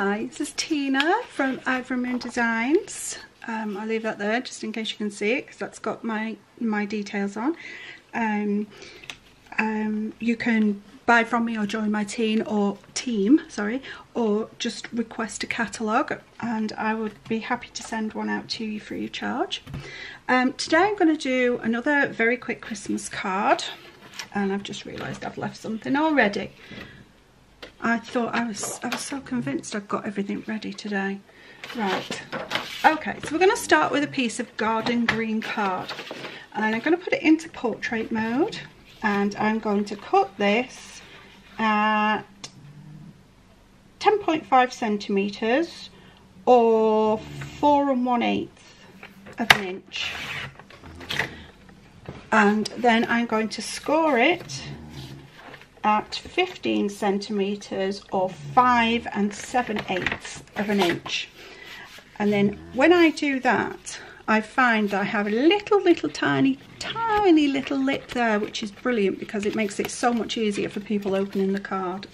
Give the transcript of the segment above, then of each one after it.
Hi, this is Tina from Ivory Moon Designs. I'll leave that there just in case you can see it, because that's got my details on. You can buy from me or join my team, or just request a catalogue, and I would be happy to send one out to you free of charge. Today I'm going to do another very quick Christmas card, and I've just realised I've left something already. I thought I was so convinced I've got everything ready today. Right, okay, so we're going to start with a piece of garden green card, and I'm going to put it into portrait mode, and I'm going to cut this at 10.5 centimetres or 4 1/8 of an inch, and then I'm going to score it at 15 centimetres or 5 7/8 of an inch. And then when I do that, I find that I have a little tiny little lip there, which is brilliant because it makes it so much easier for people opening the card.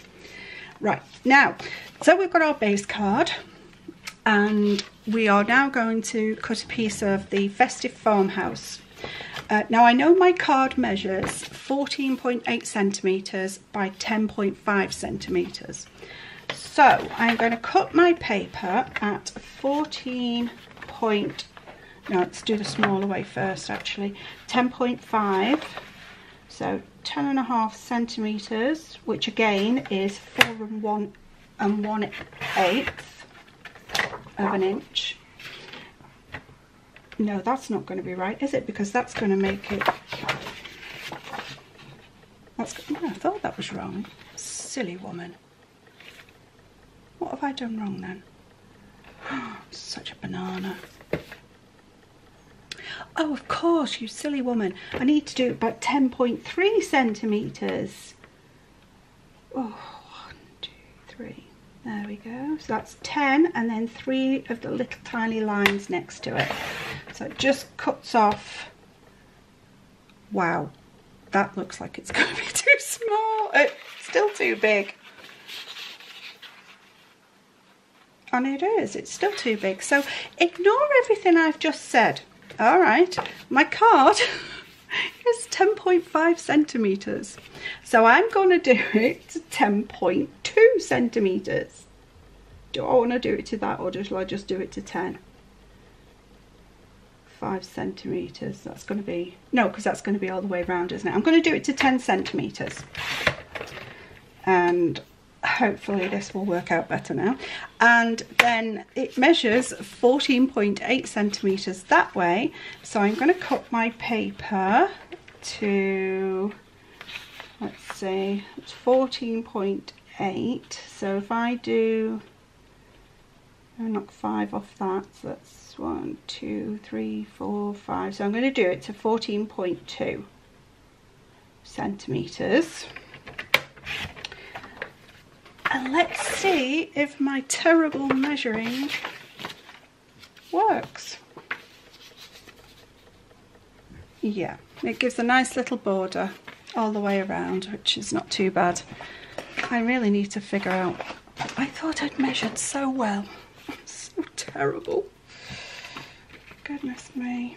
Right, now, so we've got our base card, and we are now going to cut a piece of the festive farmhouse. Now I know my card measures 14.8 centimetres by 10.5 centimetres. So I'm going to cut my paper at 10.5, so 10.5 centimetres, which again is 4 1/8 of an inch. No, that's not going to be right, is it? Because that's going to make it... I thought that was wrong. Silly woman. What have I done wrong then? Oh, such a banana. Oh, of course, you silly woman. I need to do it by 10.3 centimetres. Oh, 1, 2, 3. There we go. So that's 10 and then 3 of the little tiny lines next to it. So it just cuts off. Wow, that looks like it's going to be too small. It's still too big. And it is, it's still too big. So ignore everything I've just said. All right, my card is 10.5 centimetres. So I'm going to do it to 10.2 centimetres. Do I want to do it to that, or shall I just do it to 10? 5 centimetres, that's going to be, no, because that's going to be all the way around, isn't it? I'm going to do it to 10 centimetres, and hopefully this will work out better now. And then it measures 14.8 centimetres that way, so I'm going to cut my paper to, let's see, it's 14.8, so if I do, I'll knock 5 off that, so that's 1, 2, 3, 4, 5. So I'm going to do it to 14.2 centimetres. And let's see if my terrible measuring works. Yeah, it gives a nice little border all the way around, which is not too bad. I really need to figure out. I thought I'd measured so well. I'm so terrible. Goodness me.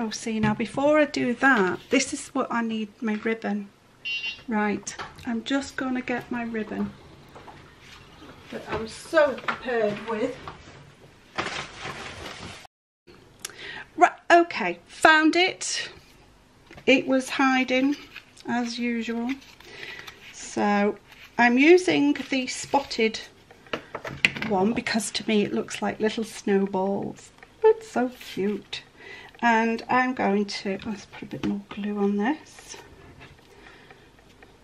Oh, see, now before I do that, this is what I need, my ribbon. Right, I'm just going to get my ribbon that I'm so prepared with. Right, okay, found it. It was hiding, as usual. So I'm using the spotted one because to me it looks like little snowballs. It's so cute. And I'm going to, let's put a bit more glue on this.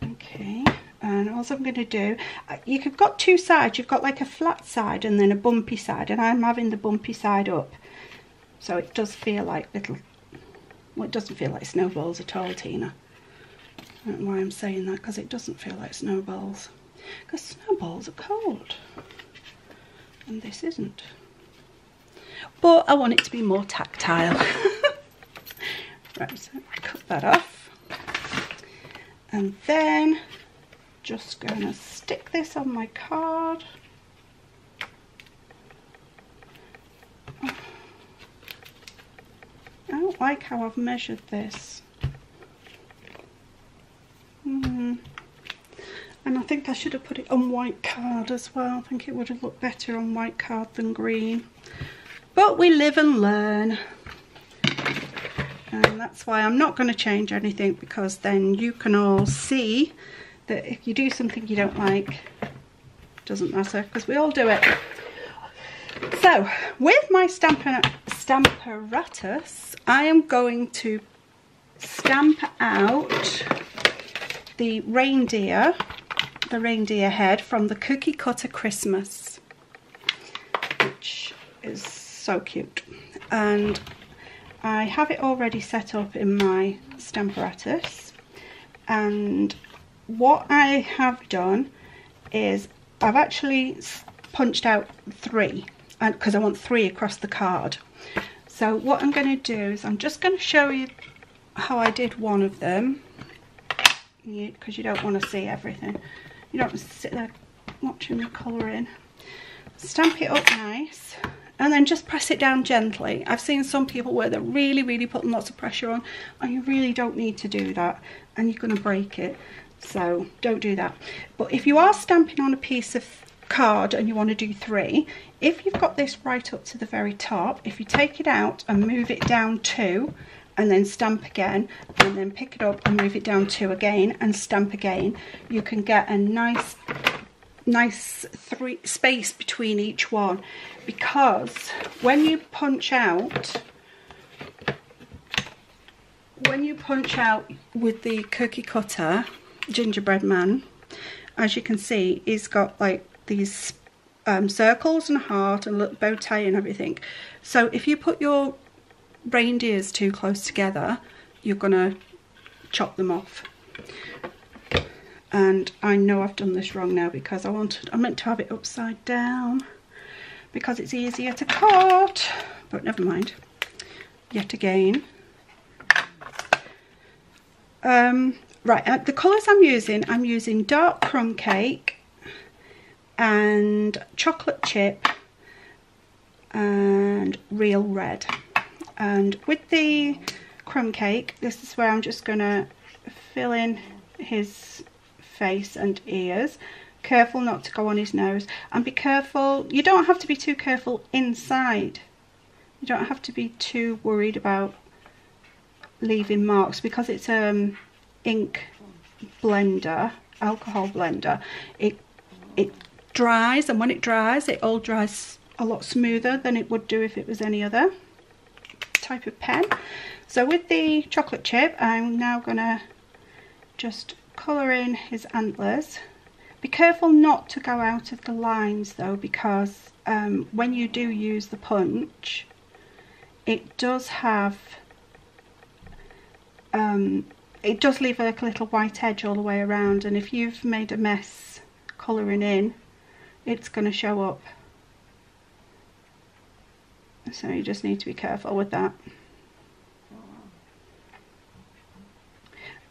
Okay, and also I'm going to do, you've got two sides, you've got like a flat side and then a bumpy side, and I'm having the bumpy side up. So it does feel like little, well, it doesn't feel like snowballs at all, Tina. I don't know why I'm saying that, because it doesn't feel like snowballs. Because snowballs are cold. And this isn't. But I want it to be more tactile. Right, so cut that off. And then just going to stick this on my card. I don't like how I've measured this. And I think I should have put it on white card as well. I think it would have looked better on white card than green. But we live and learn. And that's why I'm not going to change anything, because then you can all see that if you do something you don't like, it doesn't matter, because we all do it. So with my stamparatus, I am going to stamp out the reindeer head from the Cookie Cutter Christmas, which is so cute. And I have it already set up in my stamparatus, and what I have done is I've actually punched out three, and because I want three across the card. So what I'm going to do is I'm just going to show you how I did one of them, because you don't want to see everything. You don't sit there watching the colouring. Stamp it up nice and then just press it down gently. I've seen some people where they're really putting lots of pressure on, and you really don't need to do that, and you're going to break it, so don't do that. But if you are stamping on a piece of card and you want to do three, if you've got this right up to the very top, if you take it out and move it down two, and then stamp again, and then pick it up and move it down two again and stamp again, you can get a nice three space between each one. Because when you punch out with the cookie cutter gingerbread man, as you can see, he's got like these circles and a heart and a little bow tie and everything. So if you put your reindeers too close together, you're gonna chop them off. And I know I've done this wrong now, because I meant to have it upside down because it's easier to cut, but never mind. Yet again, right, the colours I'm using dark crumb cake and chocolate chip and real red. And with the crumb cake, this is where I'm just going to fill in his face and ears. Careful not to go on his nose, and be careful, you don't have to be too careful inside. You don't have to be too worried about leaving marks, because it's ink blender, alcohol blender. It dries, and when it dries, it all dries a lot smoother than it would do if it was any other type of pen. So with the chocolate chip, I'm now gonna just colour in his antlers. Be careful not to go out of the lines though, because when you do use the punch, it does leave like a little white edge all the way around, and if you've made a mess colouring in, it's gonna show up. So you just need to be careful with that.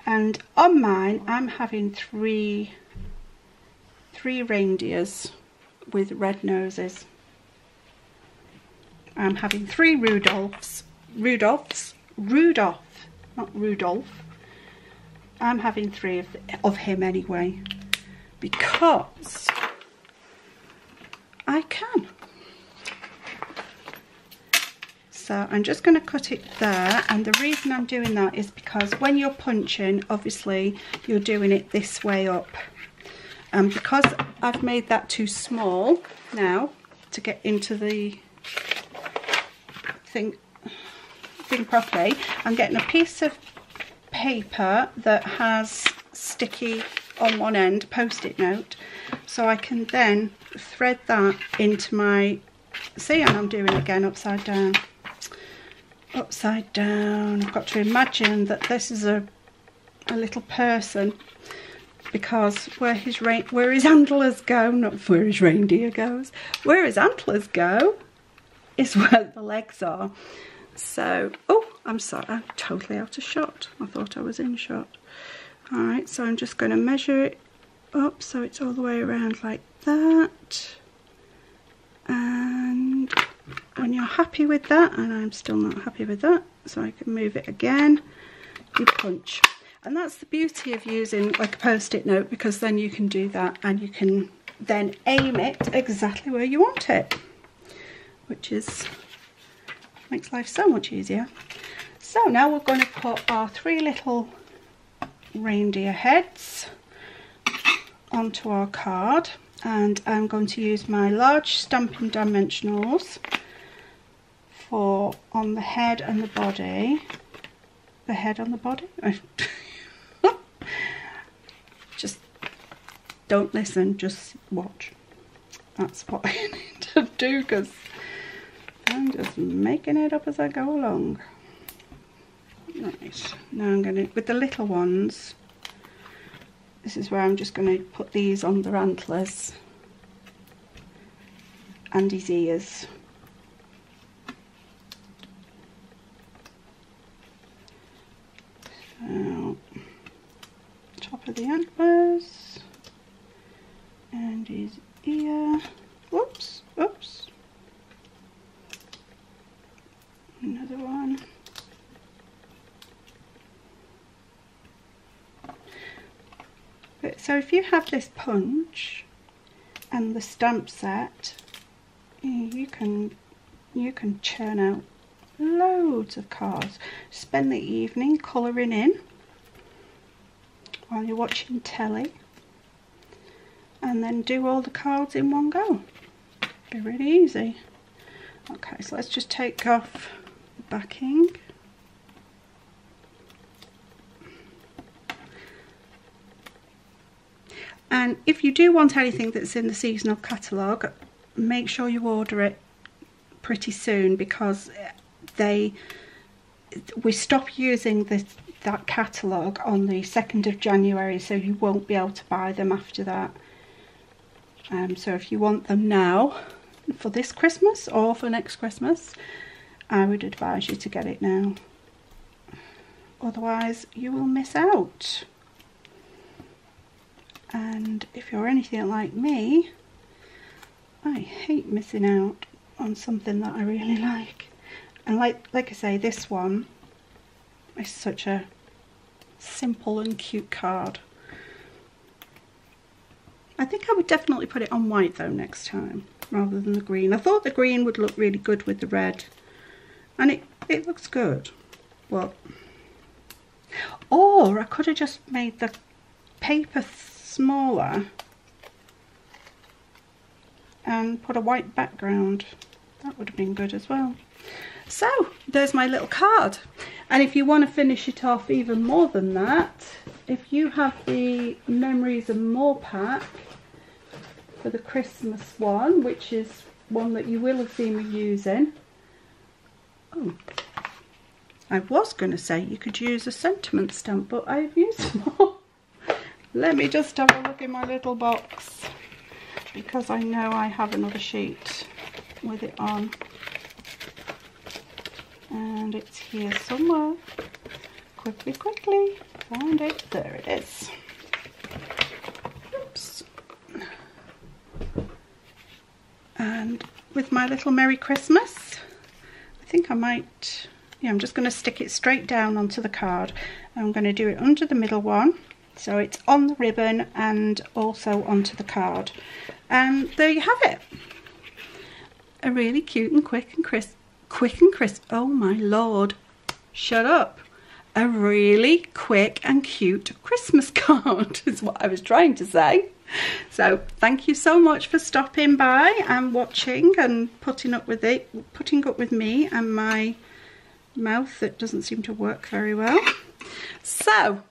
And on mine, I'm having three reindeers with red noses. I'm having three Rudolphs, not Rudolph. I'm having three of him anyway, because I can. So I'm just going to cut it there, and the reason I'm doing that is because when you're punching, obviously you're doing it this way up, and because I've made that too small now to get into the thing properly, I'm getting a piece of paper that has sticky on one end, post-it note, so I can then thread that into my, see, and I'm doing it again upside down. Upside down. I've got to imagine that this is a little person, because where his antlers go is where the legs are. So, oh, I'm sorry, I'm totally out of shot. I thought I was in shot. Alright, so I'm just going to measure it up so it's all the way around like that. And when you're happy with that, and I'm still not happy with that, so I can move it again, you punch. And that's the beauty of using like a post-it note, because then you can do that and you can then aim it exactly where you want it, which is makes life so much easier. So now we're going to put our three little reindeer heads onto our card, and I'm going to use my large stamping dimensionals for on the head and the body. The head on the body? Just don't listen, just watch. That's what I need to do, because I'm just making it up as I go along. Right, now I'm going to, with the little ones, this is where I'm just going to put these on their antlers and his ears. So, top of the antlers and his ear. Whoops, oops. Another one. So if you have this punch and the stamp set, you can churn out loads of cards. Spend the evening colouring in while you're watching telly, and then do all the cards in one go. Be really easy. Okay, so let's just take off the backing. And if you do want anything that's in the seasonal catalogue, make sure you order it pretty soon, because we stop using that catalogue on the 2nd of January, so you won't be able to buy them after that. So if you want them now, for this Christmas or for next Christmas, I would advise you to get it now. Otherwise, you will miss out. And if you're anything like me, I hate missing out on something that I really like. And like I say, this one is such a simple and cute card. I think I would definitely put it on white though next time, rather than the green. I thought the green would look really good with the red, and it looks good. Well, or I could have just made the paper smaller and put a white background. That would have been good as well. So there's my little card. And if you want to finish it off even more than that, if you have the Memories and More pack for the Christmas one, which is one that you will have seen me using. Oh, I was going to say you could use a sentiment stamp, but I've used more. Let me just have a look in my little box, because I know I have another sheet with it on. And it's here somewhere. Quickly, quickly, find it. There it is. Oops. And with my little Merry Christmas, I think I might, yeah, I'm just going to stick it straight down onto the card. I'm going to do it under the middle one, so it's on the ribbon and also onto the card. And there you have it. A really cute and quick and crisp, oh my lord, shut up. A really quick and cute Christmas card is what I was trying to say. So thank you so much for stopping by and watching and putting up with me and my mouth that doesn't seem to work very well. So